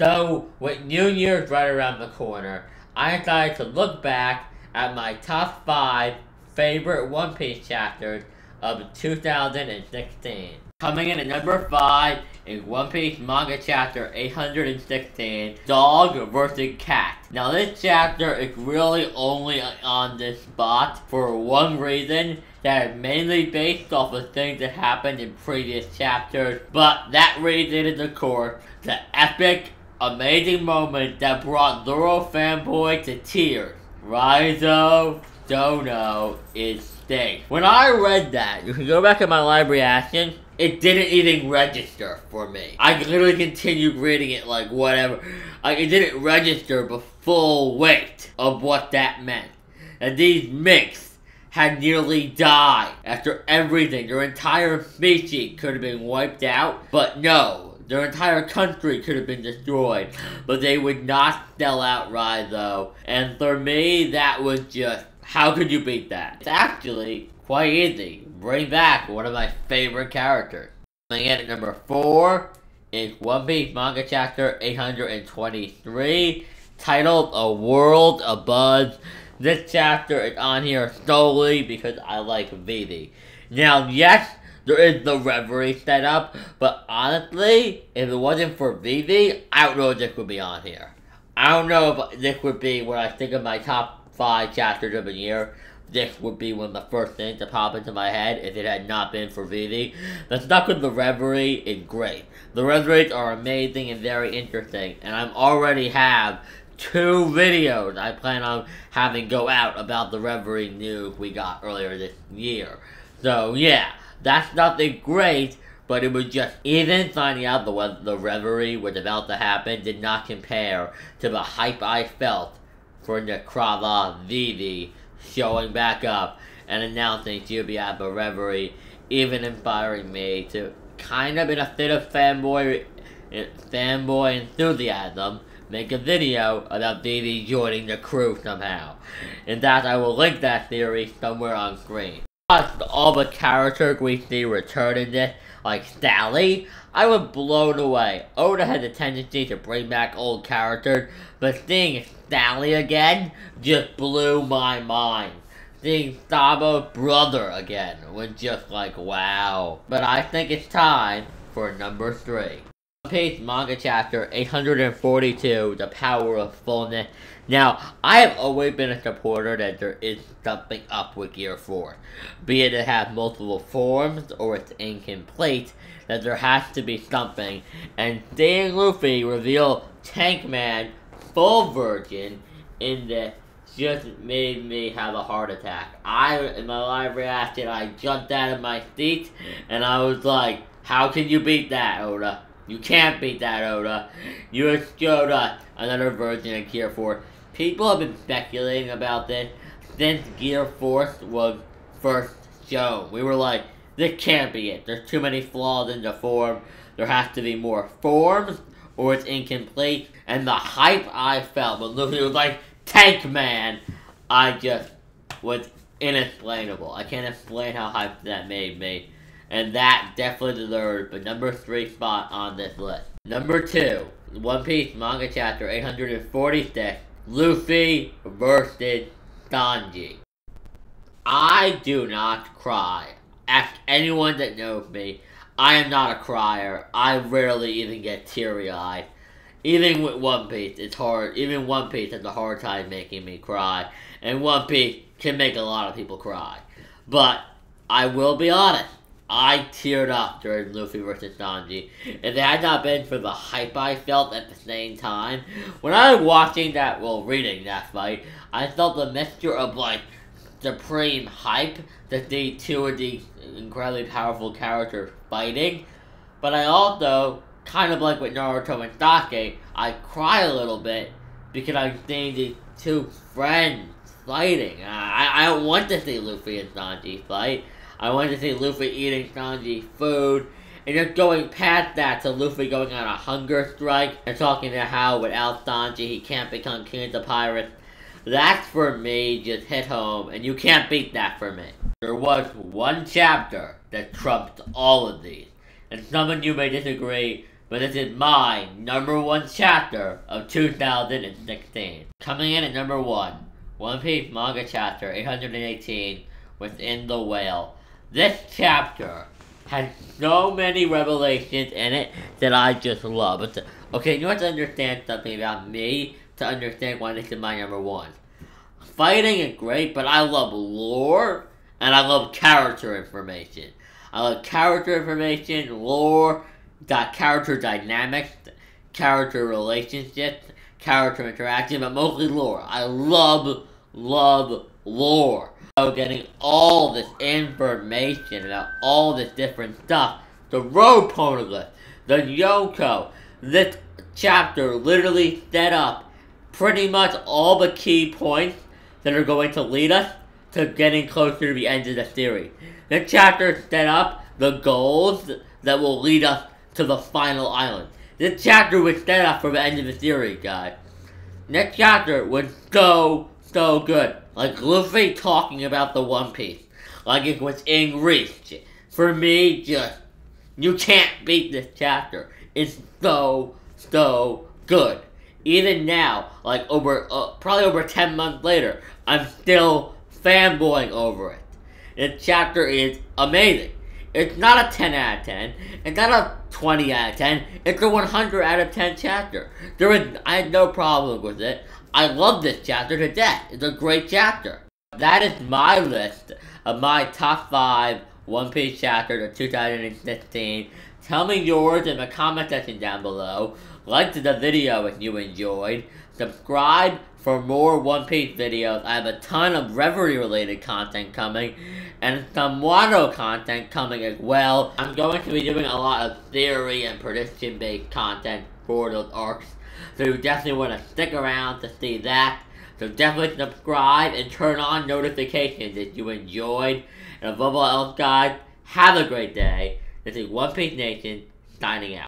So, with New Year's right around the corner, I decided to look back at my top 5 favorite One Piece chapters of 2016. Coming in at number 5 is One Piece manga chapter 816, Dog vs. Cat. Now this chapter is really only on this spot for one reason, that is mainly based off of things that happened in previous chapters, but that reason is of course the epic, amazing moment that brought Zoro fanboy to tears. Raizo-dono is safe. When I read that, you can go back at my live reaction, it didn't even register for me. I literally continued reading it like whatever. It didn't register the full weight of what that meant. And these minks had nearly died after everything. Their entire species could have been wiped out, but no. Their entire country could have been destroyed, but they would not sell out Raizo. And for me, that was just, how could you beat that? It's actually quite easy. Bring back one of my favorite characters. Coming in at number 4 is One Piece manga chapter 823, titled A World Abuzz. This chapter is on here solely because I like Vivi. Now, yes, there is the reverie set up, but honestly, if it wasn't for Vivi, I don't know if this would be on here. I don't know if this would be when I think of my top 5 chapters of the year. This would be one of the first things to pop into my head if it had not been for Vivi. The stuff with the reverie is great. The reveries are amazing and very interesting, and I already have 2 videos I plan on having go out about the reverie news we got earlier this year. So yeah. That's nothing great, but it was just, even finding out the reverie was about to happen did not compare to the hype I felt for Necrova VV showing back up and announcing she'll be at the reverie, even inspiring me to kind of, in a fit of fanboy enthusiasm, make a video about VV joining the crew somehow. In fact, I will link that theory somewhere on screen. All the characters we see return in this, like Sally, I was blown away. Oda has a tendency to bring back old characters, but seeing Sally again just blew my mind. Seeing Saba's brother again was just like, wow. But I think it's time for number 3. One Piece manga chapter 842, The Power of Fullness. Now, I have always been a supporter that there is something up with Gear 4. Be it has multiple forms or it's incomplete, that there has to be something. And seeing Luffy reveal Tankman full virgin in this just made me have a heart attack. In my live reaction, I jumped out of my seat and I was like, how can you beat that, Oda? You can't beat that, Oda. You have showed us another version of Gear 4. People have been speculating about this since Gear 4 was first shown. We were like, this can't be it. There's too many flaws in the form. There has to be more forms, or it's incomplete. And the hype I felt when Luffy was like, Tankman, I just was inexplainable. I can't explain how hyped that made me. And that definitely deserves the number 3 spot on this list. Number 2, One Piece manga chapter 846, Luffy vs. Sanji. I do not cry. Ask anyone that knows me, I am not a crier. I rarely even get teary-eyed. Even with One Piece, it's hard. Even One Piece has a hard time making me cry. And One Piece can make a lot of people cry. But I will be honest. I teared up during Luffy vs. Sanji. If it had not been for the hype I felt at the same time, when I was watching that, well, reading that fight, I felt the mixture of, like, supreme hype that the two of these incredibly powerful characters fighting, but I also, kind of like with Naruto and Sasuke, I cry a little bit because I'm seeing these two friends fighting. I don't want to see Luffy and Sanji fight. I wanted to see Luffy eating Sanji food, and just going past that to Luffy going on a hunger strike, and talking to how without Sanji he can't become King of the Pirates. That for me just hit home, and you can't beat that for me. There was one chapter that trumped all of these, and some of you may disagree, but this is my number 1 chapter of 2016. Coming in at number 1, One Piece manga chapter 818, Within the Whale. This chapter has so many revelations in it that I just love. But okay, you have to understand something about me to understand why this is my number 1. Fighting is great, but I love lore, and I love character information. I love character information, lore, character dynamics, character relationships, character interaction, but mostly lore. I love lore. So getting all this information about all this different stuff, the Road Poneglyph, the Yoko, this chapter literally set up pretty much all the key points that are going to lead us to getting closer to the end of the series. This chapter set up the goals that will lead us to the final island. This chapter was set up for the end of the series, guys. This chapter was so good. Like Luffy talking about the One Piece, like it was in reach. For me, just, you can't beat this chapter. It's so good. Even now, like probably over 10 months later, I'm still fanboying over it. This chapter is amazing. It's not a 10 out of 10. It's not a 20 out of 10. It's a 100 out of 10 chapter. I had no problem with it. I love this chapter to death. It's a great chapter. That is my list of my top 5 One Piece chapters of 2016. Tell me yours in the comment section down below. Like the video if you enjoyed. Subscribe for more One Piece videos. I have a ton of Reverie related content coming, and some Wano content coming as well. I'm going to be doing a lot of theory and prediction based content for those arcs, so you definitely want to stick around to see that. So definitely subscribe and turn on notifications if you enjoyed. And above all else, guys, have a great day. This is One Piece Nation, signing out.